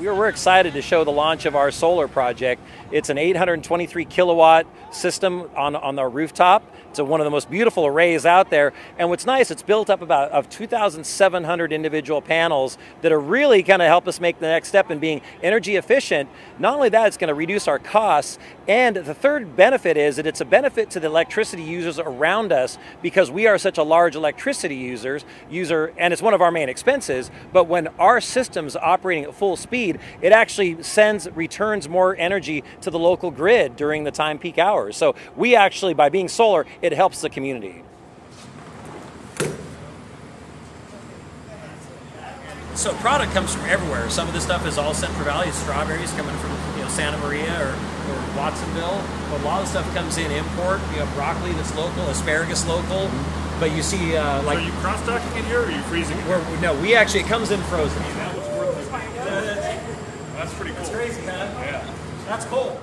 We're excited to show the launch of our solar project. It's an 823 kilowatt system on the rooftop. It's one of the most beautiful arrays out there. And what's nice, it's built up of 2,700 individual panels that are really going to help us make the next step in being energy efficient. Not only that, it's going to reduce our costs. And the third benefit is that it's a benefit to the electricity users around us, because we are such a large electricity user, and it's one of our main expenses. But when our system's operating at full speed, it actually returns more energy to the local grid during the time peak hours. So we actually, by being solar, it helps the community. So product comes from everywhere. Some of this stuff is all Central Valley. Strawberries coming from Santa Maria or Watsonville. But a lot of stuff comes in import. You have broccoli that's local, asparagus local. But you see, like, are you cross-docking it here, or are you freezing it? No, we actually, it comes in frozen. That's pretty cool. That's crazy, man. Yeah. That's cool.